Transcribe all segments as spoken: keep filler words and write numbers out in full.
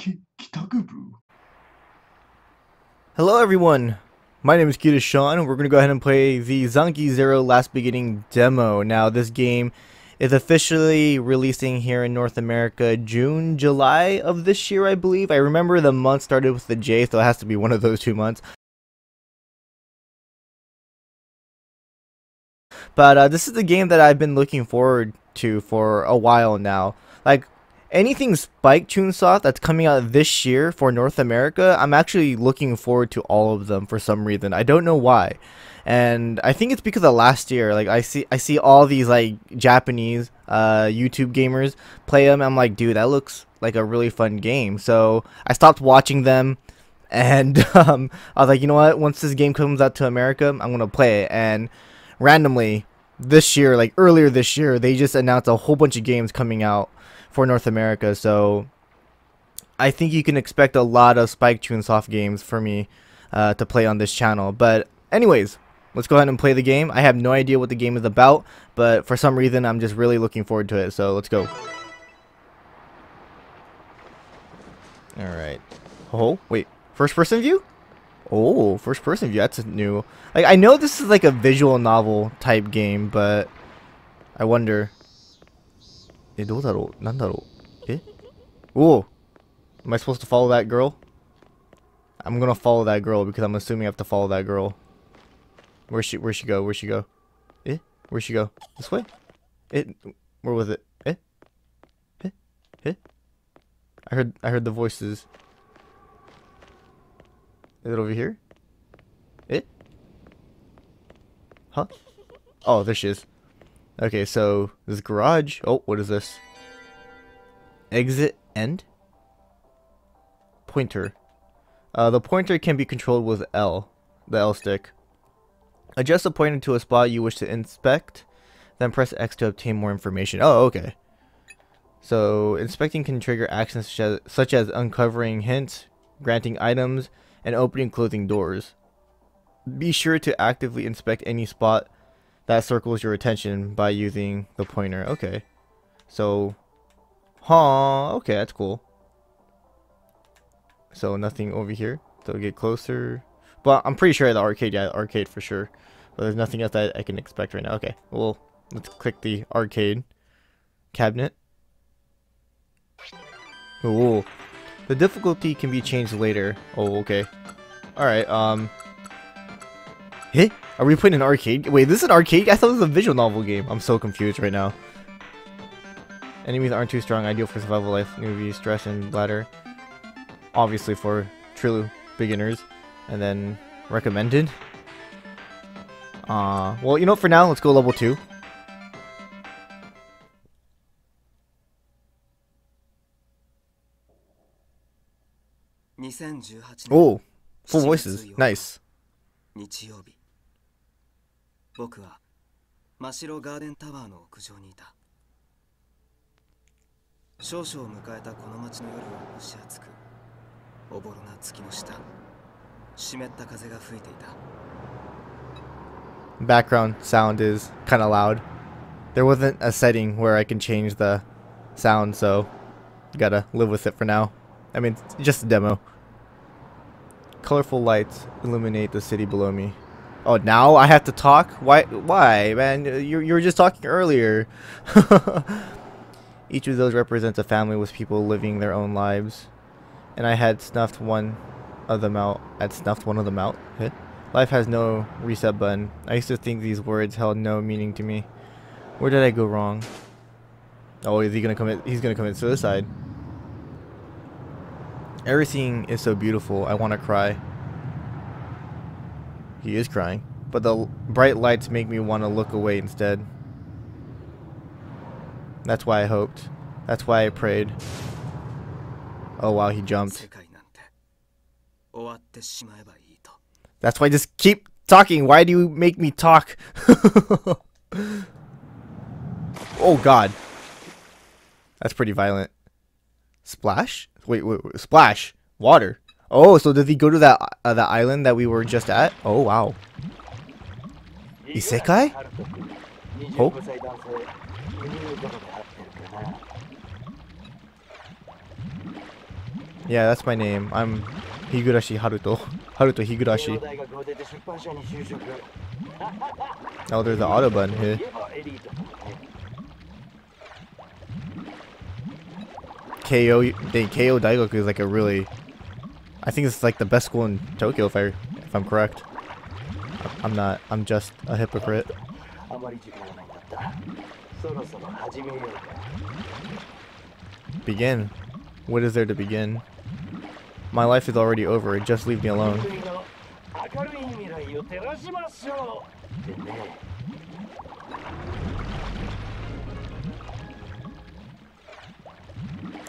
Kitakubu. Hello everyone, my name is Kita Sean, and we're going to go ahead and play the Zanki Zero Last Beginning demo. Now this game is officially releasing here in North America June, July of this year, I believe. I remember the month started with the J, so it has to be one of those two months. But uh, this is the game that I've been looking forward to for a while now. Like, anything Spike Chunsoft that's coming out this year for North America, I'm actually looking forward to all of them for some reason. I don't know why. And I think it's because of last year. Like, I see I see all these, like, Japanese uh, YouTube gamers play them. And I'm like, dude, that looks like a really fun game. So I stopped watching them. And um, I was like, you know what? Once this game comes out to America, I'm going to play it. And randomly, this year, like earlier this year, they just announced a whole bunch of games coming out for North America, so I think you can expect a lot of Spike Chunsoft games for me uh, to play on this channel. But anyways, let's go ahead and play the game. I have no idea what the game is about, but for some reason I'm just really looking forward to it, so let's go. Alright. Oh, wait. First person view? Oh, first person view. That's new. Like, I know this is like a visual novel type game, but I wonder... Eh, dōu darou? Eh? Ooh! Am I supposed to follow that girl? I'm gonna follow that girl because I'm assuming I have to follow that girl. Where'd she, where'd she go? Where'd she go? Eh? Where'd she go? This way? Eh? Where was it? Eh? Eh? Eh? I heard, I heard the voices. Is it over here? Eh? Huh? Oh, there she is. Okay, so this garage. Oh, what is this? Exit end? Pointer. Uh, the pointer can be controlled with L, the L stick. Adjust the pointer to a spot you wish to inspect, then press X to obtain more information. Oh, okay. So inspecting can trigger actions such as, such as uncovering hints, granting items, and opening and closing doors. Be sure to actively inspect any spot that circles your attention by using the pointer. Okay. So. Huh. Okay, that's cool. So nothing over here. So get closer. But I'm pretty sure the arcade. Yeah, arcade for sure. But there's nothing else that I can expect right now. Okay. Well, let's click the arcade cabinet. Ooh. The difficulty can be changed later. Oh, okay. Alright, um. Hey, are we playing an arcade? Wait, this is an arcade? I thought this was a visual novel game. I'm so confused right now. Enemies aren't too strong. Ideal for survival, life, movie, stress, and bladder. Obviously for true beginners. And then recommended. Uh, well, you know, for now, let's go level two. Oh, full voices. Nice. Background sound is kind of loud. There wasn't a setting where I can change the sound, so you gotta live with it for now. I mean, it's just a demo. Colorful lights illuminate the city below me. Oh, now I have to talk? Why, why, man? You, you were just talking earlier. Each of those represents a family with people living their own lives. And I had snuffed one of them out. I'd snuffed one of them out? Huh? Life has no reset button. I used to think these words held no meaning to me. Where did I go wrong? Oh, is he gonna commit? He's gonna commit suicide. Everything is so beautiful, I want to cry. He is crying, but the bright lights make me want to look away instead. That's why I hoped. That's why I prayed. Oh wow, he jumped. That's why I just keep talking. Why do you make me talk? Oh god. That's pretty violent. Splash? Wait, wait, wait, splash water. Oh, so did he go to that uh, the island that we were just at? Oh wow. Isekai? Oh. Yeah, that's my name. I'm Higurashi Haruto. Haruto Higurashi. Oh, there's the auto button here. Keio, dang, Keio Daigoku is like a really... I think it's like the best school in Tokyo, if, I, if I'm correct. I'm not. I'm just a hypocrite. Begin. What is there to begin? My life is already over. Just leave me alone.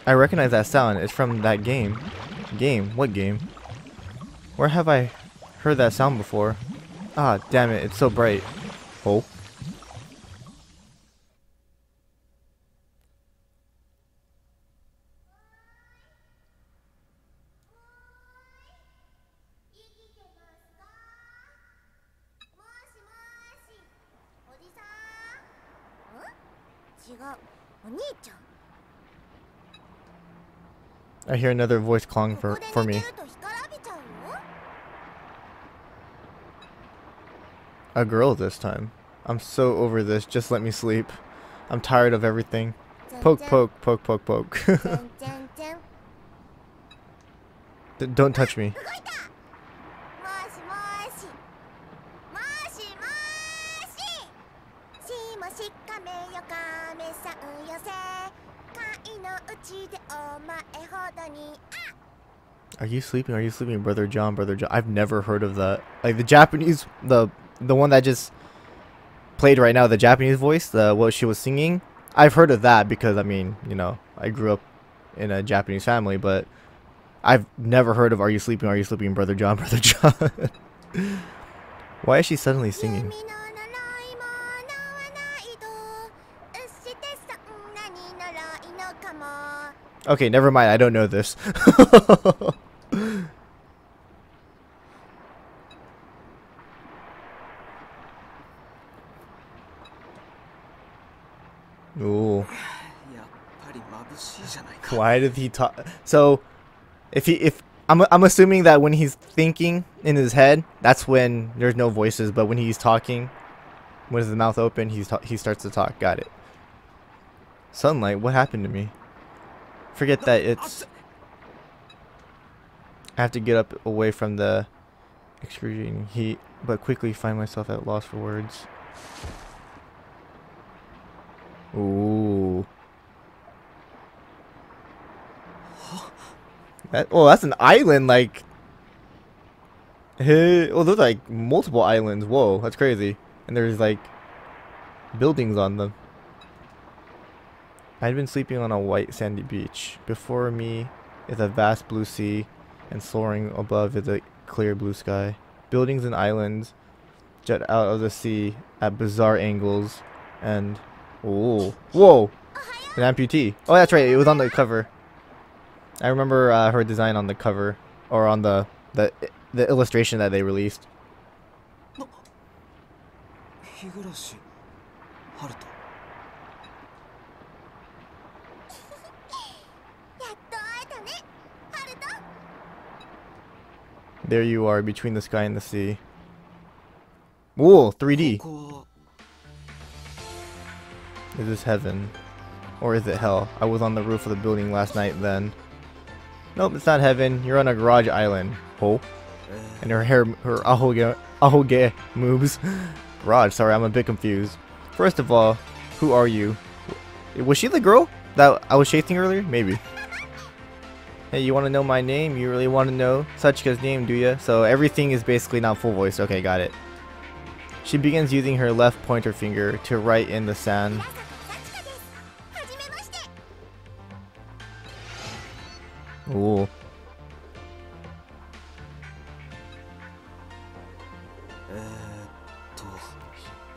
I recognize that sound. It's from that game. Game? What game? Where have I heard that sound before? Ah, damn it. It's so bright. Oh. I hear another voice calling for, for me. A girl this time. I'm so over this, just let me sleep. I'm tired of everything. Poke, poke, poke, poke, poke. Don't touch me. Are you sleeping? Are you sleeping, Brother John? Brother John. I've never heard of that. Like the Japanese, the the one that just played right now, the Japanese voice, the what she was singing. I've heard of that because I mean, you know, I grew up in a Japanese family, but I've never heard of "Are you sleeping? Are you sleeping, Brother John? Brother John." Why is she suddenly singing? Okay, never mind. I don't know this. Ooh. Why did he talk? So, if he, if I'm, I'm assuming that when he's thinking in his head, that's when there's no voices. But when he's talking, with his mouth open, he's ta he starts to talk. Got it. Sunlight. What happened to me? Forget that. It's. I have to get up away from the excruciating heat, but quickly find myself at loss for words. Ooh. That, oh, that's an island, like... Hey, oh, there's like multiple islands. Whoa, that's crazy. And there's like buildings on them. I'd been sleeping on a white sandy beach. Before me is a vast blue sea, and soaring above is a clear blue sky. Buildings and islands jut out of the sea at bizarre angles, and... Oh, whoa! An amputee. Oh, that's right. It was on the cover. I remember uh, her design on the cover, or on the the the illustration that they released. Higurashi Haruto. There you are, between the sky and the sea. Whoa, three D. Is this heaven? Or is it hell? I was on the roof of the building last night then. Nope, it's not heaven. You're on a garage island. Oh. And her hair, her ahoge, ahoge moves. Garage, sorry, I'm a bit confused. First of all, who are you? Was she the girl that I was chasing earlier? Maybe. Hey, you want to know my name? You really want to know Sachika's name, do ya? So everything is basically not full voice. Okay, got it. She begins using her left pointer finger to write in the sand. Ooh.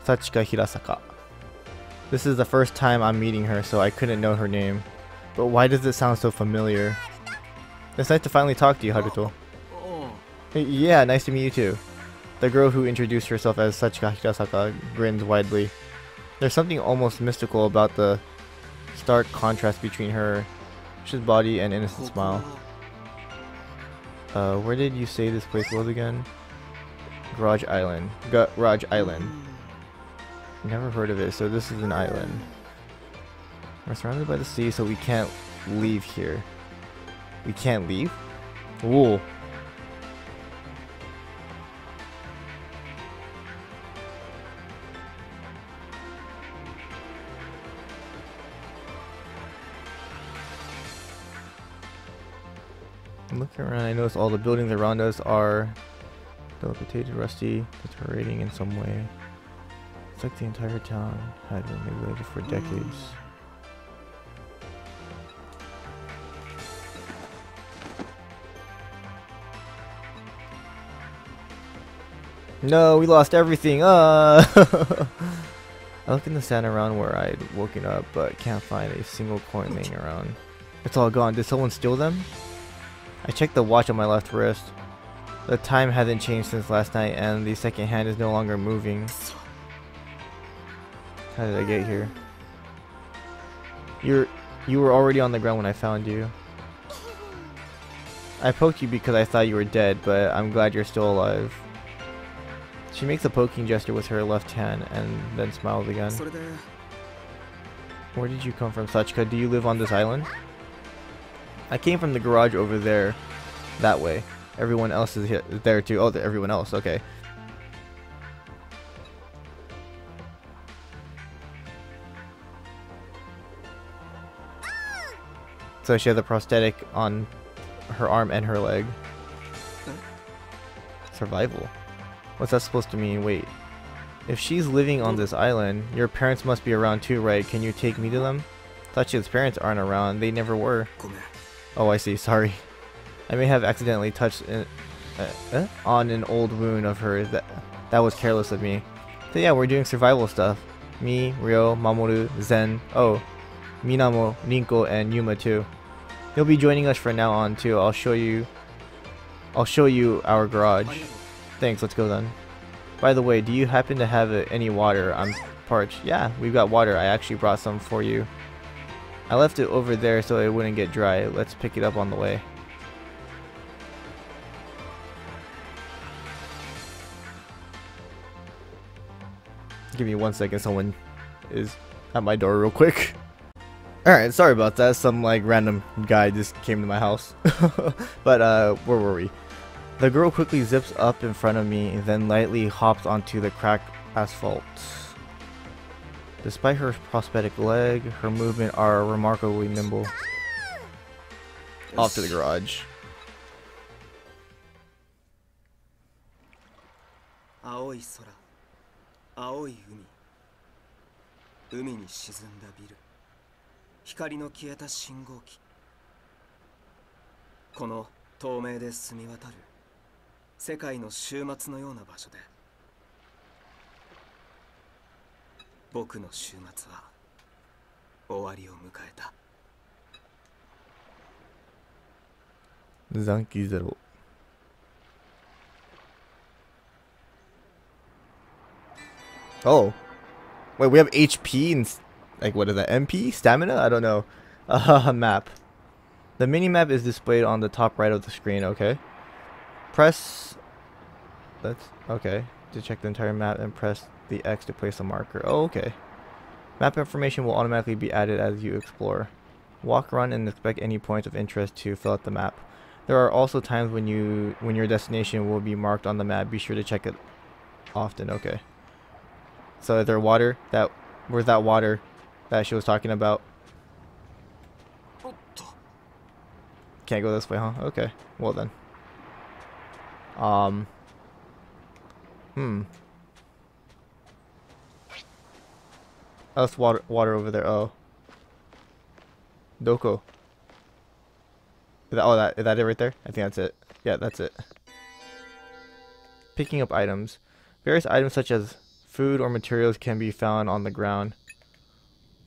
Sachika Hirasaka. This is the first time I'm meeting her, so I couldn't know her name. But why does it sound so familiar? It's nice to finally talk to you, Haruto. Hey, yeah, nice to meet you too. The girl who introduced herself as Sachika Hirasaka grins widely. There's something almost mystical about the stark contrast between her, his body and innocent smile. Uh, where did you say this place was again? Garage Island. Garage Island. Never heard of it, so this is an island. We're surrounded by the sea, so we can't leave here. We can't leave? Whoa. Looking around, I notice all the buildings around us are dilapidated, rusty, deteriorating in some way. It's like the entire town had been neglected for decades. No, we lost everything. Uh I look in the sand around where I'd woken up, but can't find a single coin laying around. It's all gone. Did someone steal them? I checked the watch on my left wrist. The time hasn't changed since last night, and the second hand is no longer moving. How did I get here? You're, you were already on the ground when I found you. I poked you because I thought you were dead, but I'm glad you're still alive. She makes a poking gesture with her left hand, and then smiles again. Where did you come from, Sachika? Do you live on this island? I came from the garage over there, that way. Everyone else is here, there too. Oh, everyone else, okay. So she has a prosthetic on her arm and her leg. Survival. What's that supposed to mean? Wait. If she's living on this island, your parents must be around too, right? Can you take me to them? Sachia's parents aren't around. They never were. Oh, I see. Sorry. I may have accidentally touched in, uh, uh, on an old wound of hers. That, that was careless of me. So yeah, we're doing survival stuff. Me, Ryo, Mamoru, Zen, oh, Minamo, Rinko, and Yuma too. You'll be joining us from now on too. I'll show you... I'll show you our garage. Thanks, let's go then. By the way, do you happen to have uh, any water? I'm parched. Yeah, we've got water. I actually brought some for you. I left it over there so it wouldn't get dry. Let's pick it up on the way. Give me one second, someone is at my door real quick. Alright, sorry about that. Some like random guy just came to my house. But uh, where were we? The girl quickly zips up in front of me, then lightly hops onto the cracked asphalt. Despite her prosthetic leg, her movements are remarkably nimble. Off to the garage. Zanki Zero. Oh. Wait, we have H P and like what is that? M P? Stamina? I don't know. Uh, map. The minimap is displayed on the top right of the screen, okay. Press That's okay. To check the entire map and press the X to place a marker. Oh, okay. Map information will automatically be added as you explore. Walk around and inspect any points of interest to fill out the map. There are also times when you when your destination will be marked on the map. Be sure to check it often. Okay. So is there water? That where's that water that she was talking about? Can't go this way, huh? Okay. Well then. Um. Hmm. Oh, it's water, water over there. Oh. Doko. Is that, oh, that, is that it right there? I think that's it. Yeah, that's it. Picking up items. Various items such as food or materials can be found on the ground.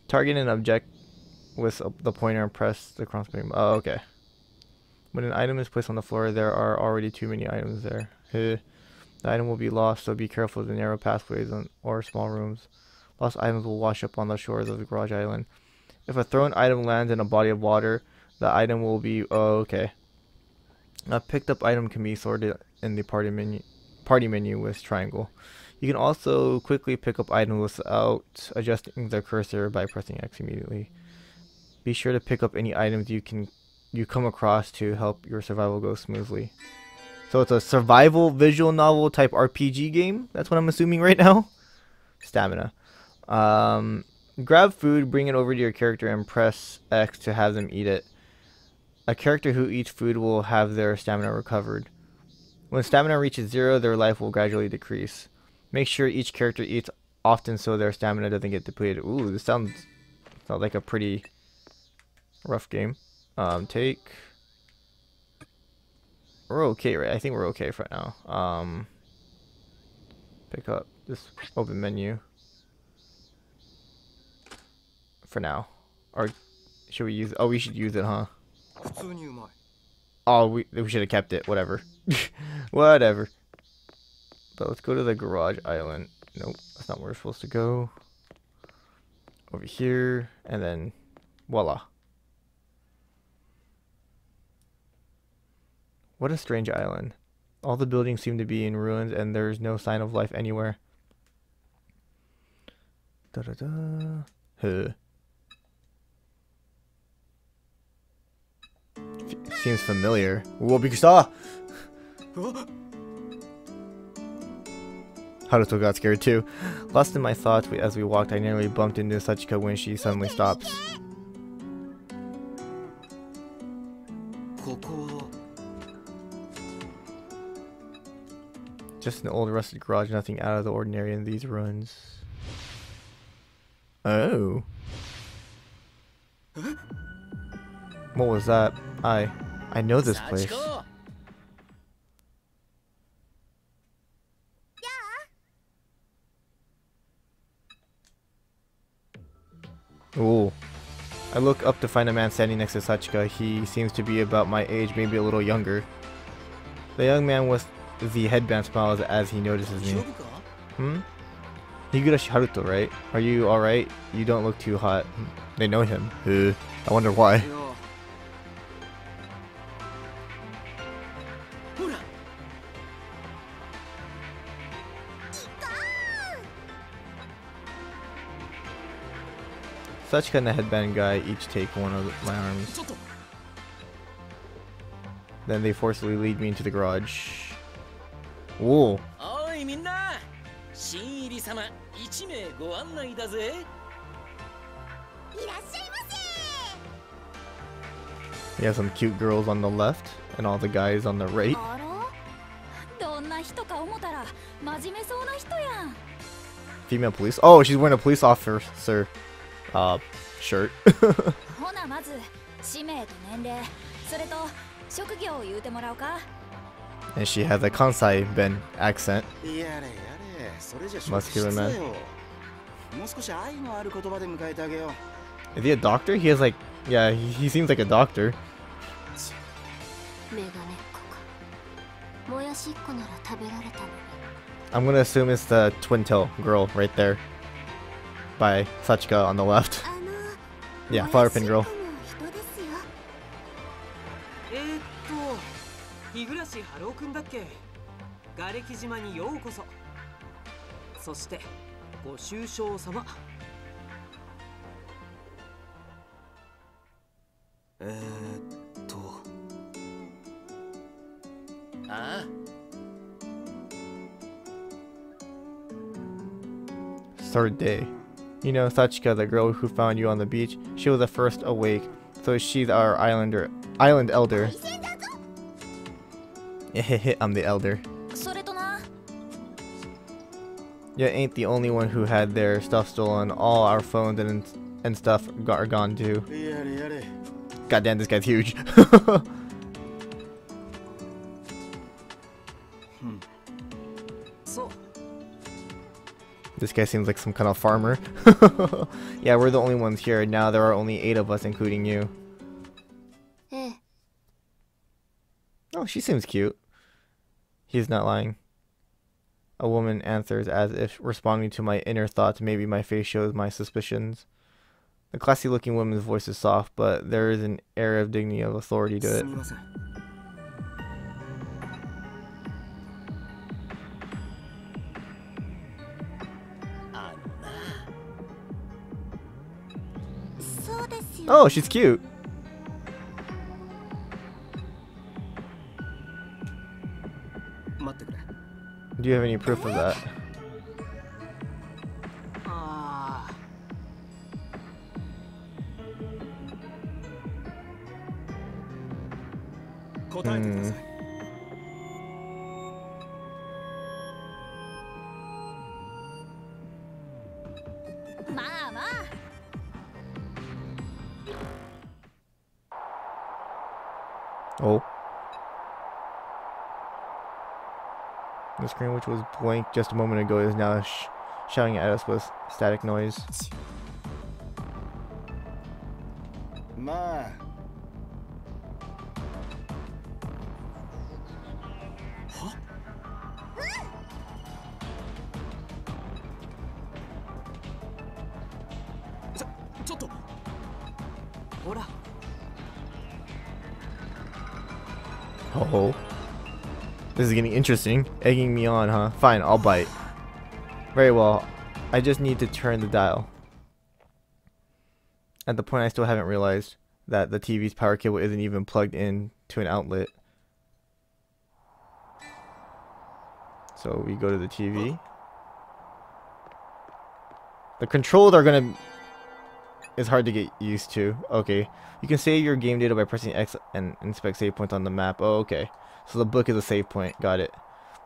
Target an object with a, the pointer and press the cross beam. Oh, okay. When an item is placed on the floor, there are already too many items there. The item will be lost, so be careful of the narrow pathways and, or small rooms. Lost items will wash up on the shores of the Garage Island. If a thrown item lands in a body of water, the item will be... Oh, okay. A picked up item can be sorted in the party menu, party menu with triangle. You can also quickly pick up items without adjusting the cursor by pressing X immediately. Be sure to pick up any items you can you come across to help your survival go smoothly. So it's a survival visual novel type R P G game. That's what I'm assuming right now. Stamina. Um, grab food, bring it over to your character, and press X to have them eat it. A character who eats food will have their stamina recovered. When stamina reaches zero, their life will gradually decrease. Make sure each character eats often so their stamina doesn't get depleted. Ooh, this sounds, sounds like a pretty rough game. Um, take... We're okay, right? I think we're okay for now. Um, pick up this open menu. For now. Or should we use... Oh, we should use it, huh? Oh, we, we should have kept it. Whatever. Whatever. But let's go to the Garage Island. Nope, that's not where we're supposed to go. Over here. And then, voila. What a strange island. All the buildings seem to be in ruins and there's no sign of life anywhere. Da-da-da. Huh. Seems familiar. Wobikasa! Haruto got scared too. Lost in my thoughts as we walked, I nearly bumped into Sachika when she suddenly stops. Just an old rusted garage, nothing out of the ordinary in these ruins. Oh. What was that? I... I know this place. Ooh. I look up to find a man standing next to Sachika. He seems to be about my age, maybe a little younger. The young man with the headband smiles as he notices me. Hmm? Higurashi Haruto, right? Are you alright? You don't look too hot. They know him. Uh, I wonder why. Sachika and the headband guy each take one of my arms. Then they forcibly lead me into the garage. Whoa. We have some cute girls on the left and all the guys on the right. Female police. Oh, she's wearing a police officer. Uh, shirt. And she has a Kansai Ben accent. Muscular man. Is he a doctor? He has like, yeah, he, he seems like a doctor. I'm gonna assume it's the twin tail girl right there. By Sachika on the left. Yeah, flower pin girl. Third day. You know, Sachika, the girl who found you on the beach, she was the first awake, so she's our islander, island elder. Hehehe, I'm the elder. You ain't the only one who had their stuff stolen. All our phones and and stuff are gone too. Goddamn, this guy's huge. This guy seems like some kind of farmer. Yeah, we're the only ones here. Now there are only eight of us, including you. Eh. Oh, she seems cute. He's not lying. A woman answers as if responding to my inner thoughts. Maybe my face shows my suspicions. The classy looking woman's voice is soft, but there is an air of dignity of authority to it. Oh, she's cute. Do you have any proof of that? Hmm. Oh. The screen, which was blank just a moment ago, is now sh shouting at us with static noise. Ma. Huh? Oh. This is getting interesting. Egging me on, huh? Fine, I'll bite. Very well. I just need to turn the dial. At the point, I still haven't realized that the T V's power cable isn't even plugged in to an outlet. So we go to the T V. The controls are gonna... It's hard to get used to. Okay. You can save your game data by pressing X and inspect save points on the map. Oh, okay. So the book is a save point. Got it.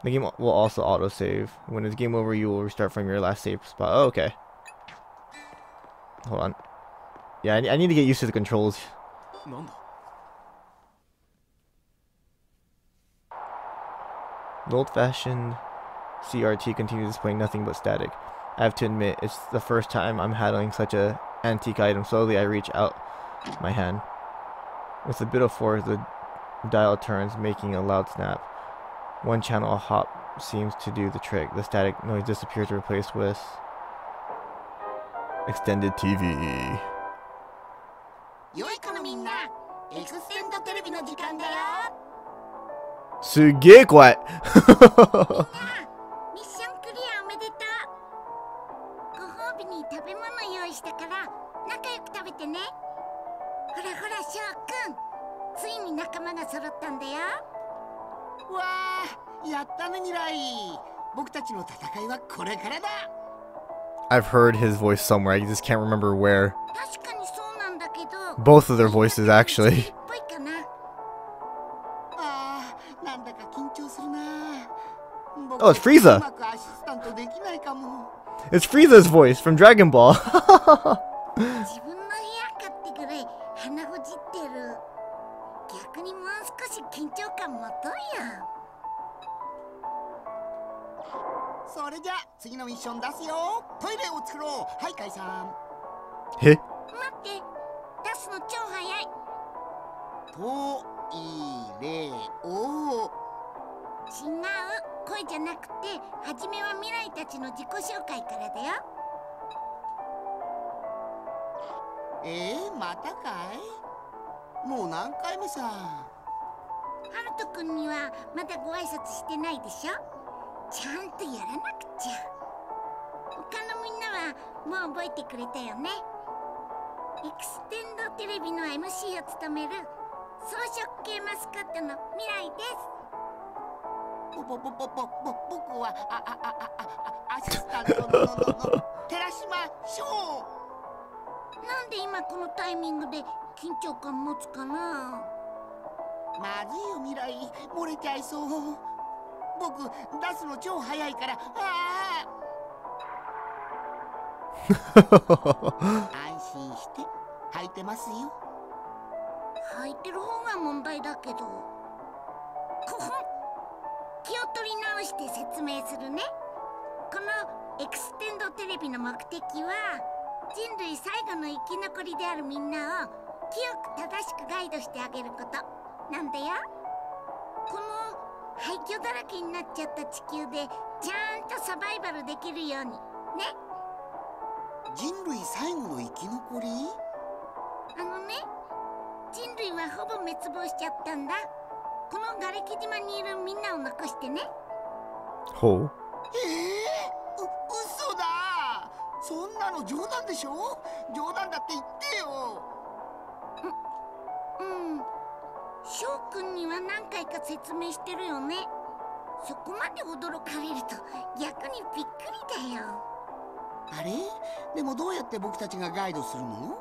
The game will also autosave. When it's game over, you will restart from your last save spot. Oh, okay. Hold on. Yeah, I need to get used to the controls. The old-fashioned C R T continues displaying nothing but static. I have to admit, it's the first time I'm handling such an antique item. Slowly, I reach out my hand. With a bit of force, the dial turns, making a loud snap. One channel hop seems to do the trick. The static noise disappears, replaced with extended T V. Sugei quiet. I've heard his voice somewhere, I just can't remember where. Both of their voices, actually. Oh, it's Frieza! It's Frieza's voice from Dragon Ball! Heh? Oh. 翔くんには何回か説明してるよね。そこまで驚かれると逆にびっくりだよ。あれ？でもどうやって僕たちがガイドするの？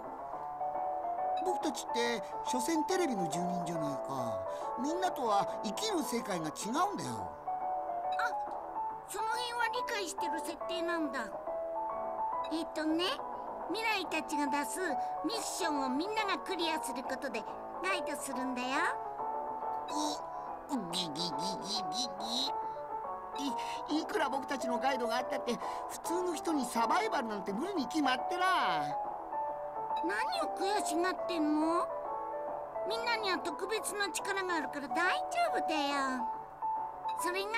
僕たちって所詮テレビの住人じゃないか。みんなとは生きる世界が違うんだよ。あ、その辺は理解してる設定なんだ。えっとね、未来たちが出すミッションをみんながクリアすることでガイドするんだよ。ギギギギギギギ。いくら僕たちのガイドがあったって、普通の人にサバイバルなんて無理に決まってな。何を悔しがってんの？みんなには特別な力があるから大丈夫だよ。それが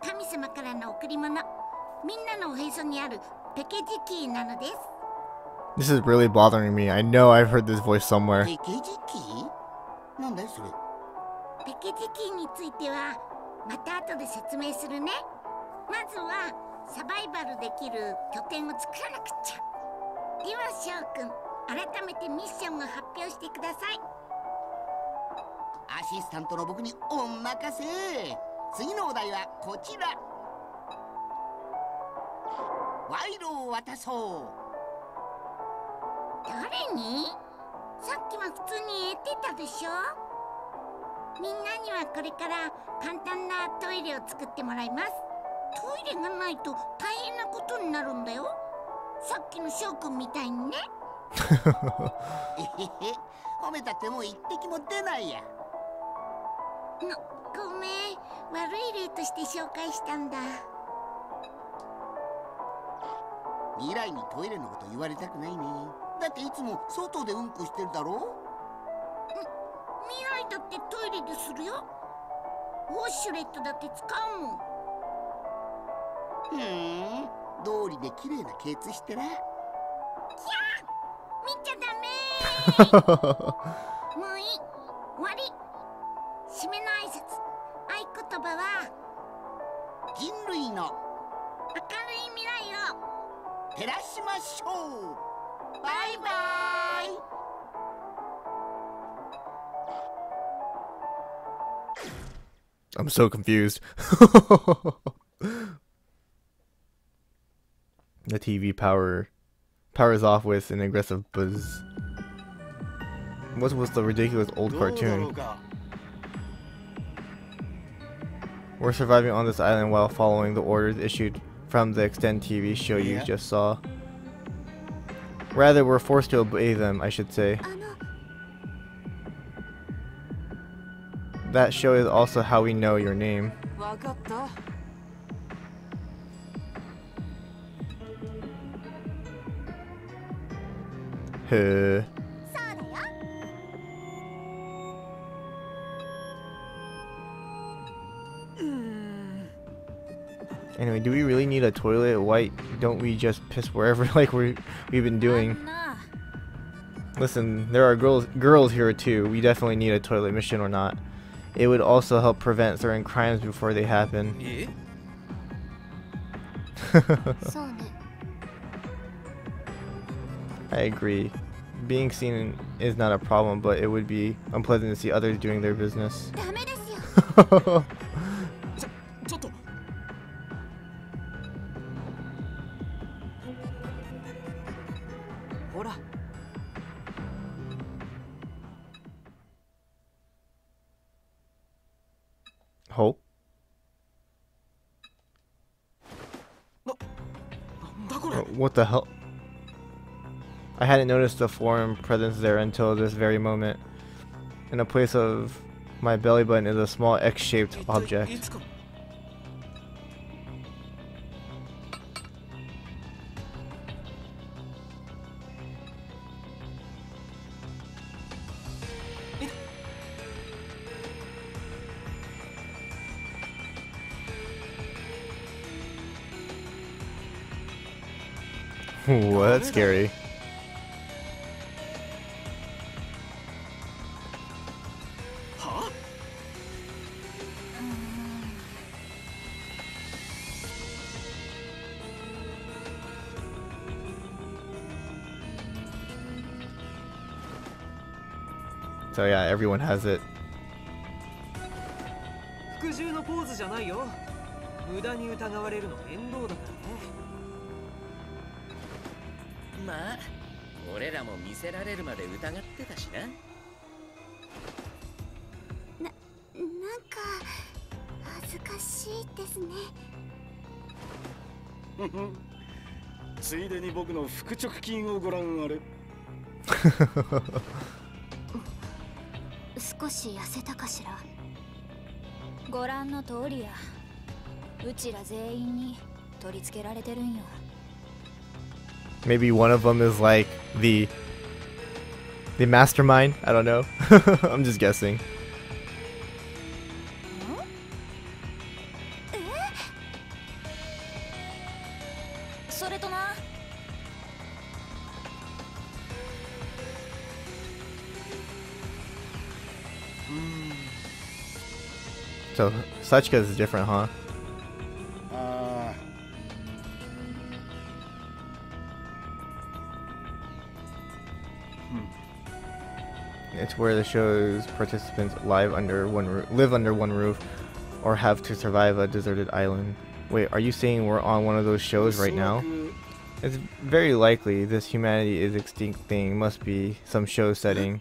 神様からの贈り物、みんなのおへそにあるペケジキーなのです。This is really bothering me. I know I've heard this voice somewhere. ペケジキー？なんだよそれ。ペケジキーについてはまた後で説明するね。まずはサバイバルできる拠点を作らなくちゃ。では翔くん、改めてミッションを発表してください。アシスタントの僕にお任せ。次のお題はこちら。賄賂を渡そう。誰に？さっきは普通に得てたでしょ。みんなにはこれから簡単なトイレを作ってもらいます。トイレがないと大変なことになるんだよ。さっきの翔くんみたいにね。えへへ、褒めたってもう一滴も出ないや。の、ごめん、悪い例として紹介したんだ。未来にトイレのこと言われたくないね。だっていつも外でうんこしてるだろう。だってトイレでするよ。ウォッシュレットだって使うもん。ふーん、道理で綺麗なケツしてな。キャー、見ちゃダメー。もういい、終わり。締めの挨拶、合言葉は人類の明るい未来を照らしましょう。バイバイ。I'm so confused. The T V power powers off with an aggressive buzz. What was the ridiculous old cartoon? We're surviving on this island while following the orders issued from the Extend T V show you just saw. Rather, we're forced to obey them, I should say. That show is also how we know your name. Huh. Anyway, do we really need a toilet? Why don't we just piss wherever like we we've been doing? Listen, there are girls girls here too. We definitely need a toilet mission or not. It would also help prevent certain crimes before they happen. I agree. Being seen is not a problem, but it would be unpleasant to see others doing their business. Hope. What the hell? I hadn't noticed a foreign presence there until this very moment. In the place of my belly button is a small X-shaped object. Ooh, that's scary. Huh? So yeah, everyone has it. Maybe one of them is like the the mastermind. I don't know. I'm just guessing. So Sachika is different, huh? Uh, hmm. It's where the show's participants live under one roof, live under one roof, or have to survive a deserted island. Wait, are you saying we're on one of those shows right now? It's very likely. This humanity is extinct thing must be some show setting.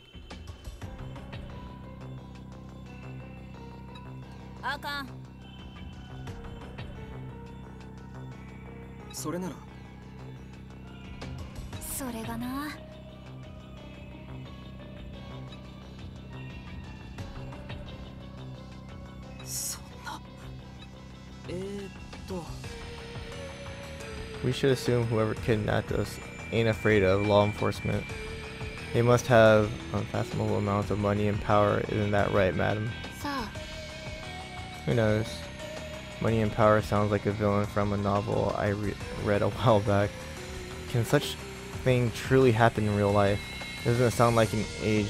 We should assume whoever kidnapped us ain't afraid of law enforcement. They must have unfathomable amounts of money and power, isn't that right, madam? So. Who knows? Money and power sounds like a villain from a novel I re read a while back. Can such thing truly happen in real life? Doesn't it sound like an age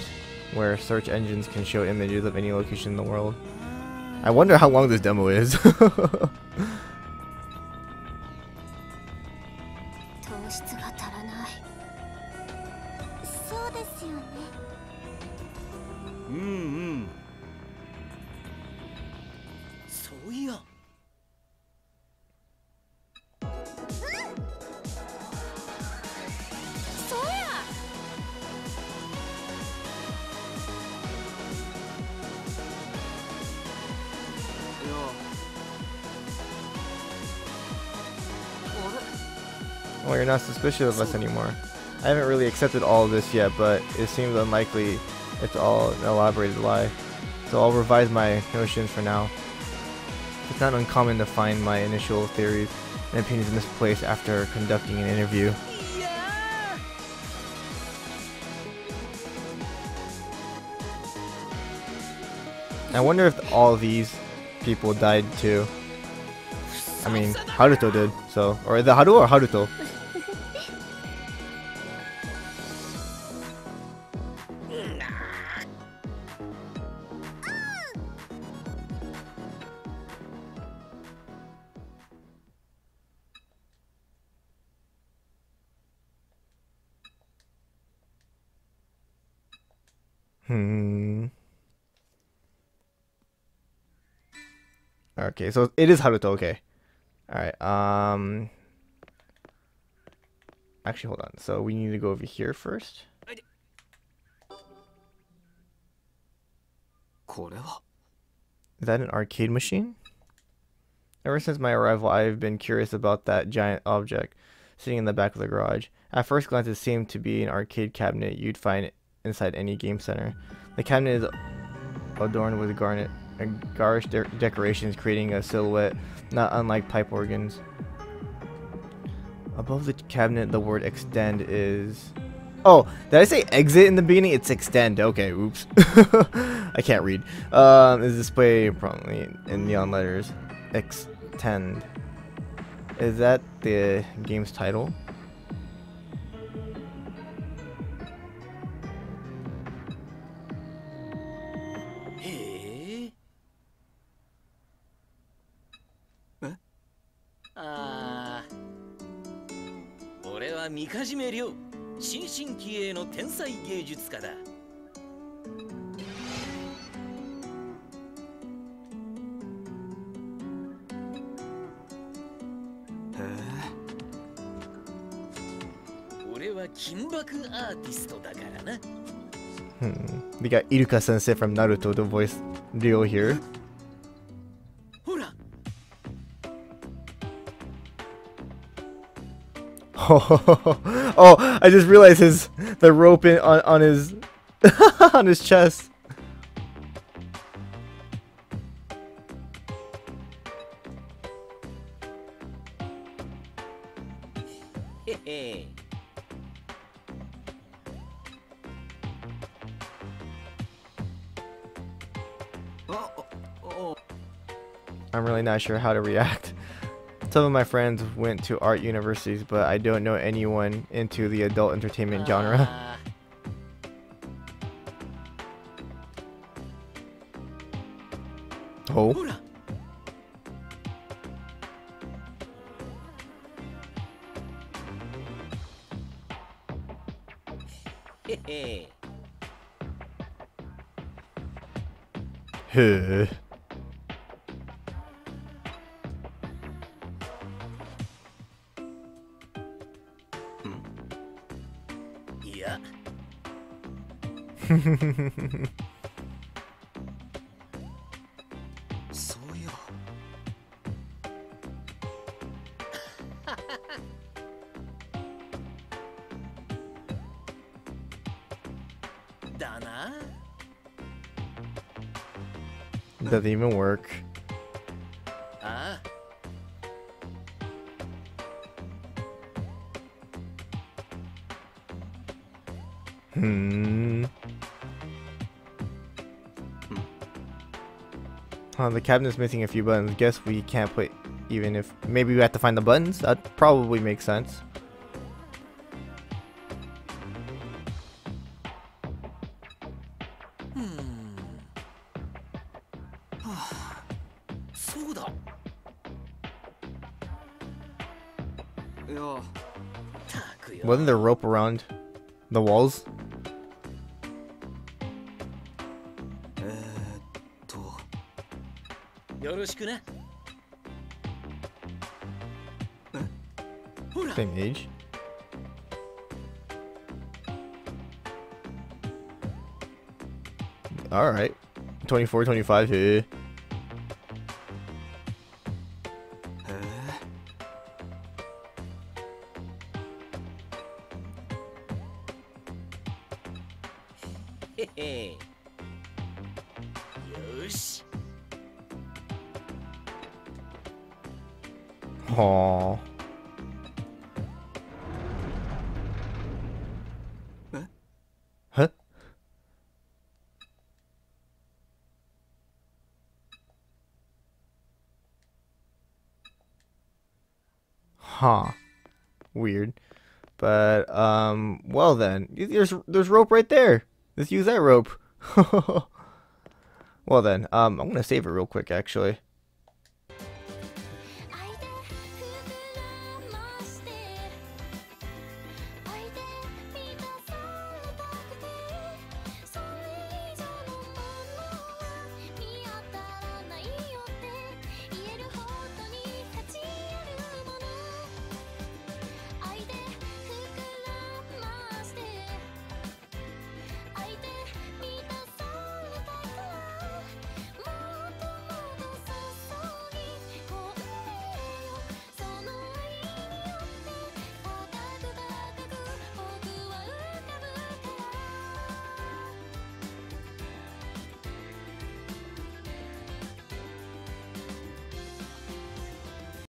where search engines can show images of any location in the world? I wonder how long this demo is. Well, you're not suspicious of us anymore. I haven't really accepted all of this yet, but it seems unlikely it's all an elaborated lie. So I'll revise my notions for now. It's not uncommon to find my initial theories and opinions misplaced after conducting an interview. Yeah. I wonder if all these people died too. I mean, Haruto did, so. Or the Haru or Haruto? Okay, so it is Haruto, okay. Alright, um... actually, hold on. So we need to go over here first. Is that an arcade machine? Ever since my arrival, I've been curious about that giant object sitting in the back of the garage. At first glance, it seemed to be an arcade cabinet you'd find inside any game center. The cabinet is adorned with garnet. And garish de decorations, creating a silhouette not unlike pipe organs. Above the cabinet, the word "extend" is. Oh, did I say "exit" in the beginning? It's "extend." Okay, oops. I can't read. Um, is displayed prominently in neon letters. Extend. Is that the game's title? Hmm. We got Iruka-sensei from Naruto to voice Ryo here. Oh, I just realized his the rope in, on on his on his chest. I'm really not sure how to react. Some of my friends went to art universities, but I don't know anyone into the adult entertainment uh. genre. Oh. Huh. Doesn't even work. Uh. Hmm. Huh, the cabinet's missing a few buttons. Guess we can't play even if maybe we have to find the buttons? That probably makes sense. Wasn't there rope around the walls? Same age. All right, twenty-four, twenty-five. Hey. Aww. Huh? Huh. Weird. But um well then, there's there's rope right there. Let's use that rope. Well then, um I'm gonna save it real quick actually.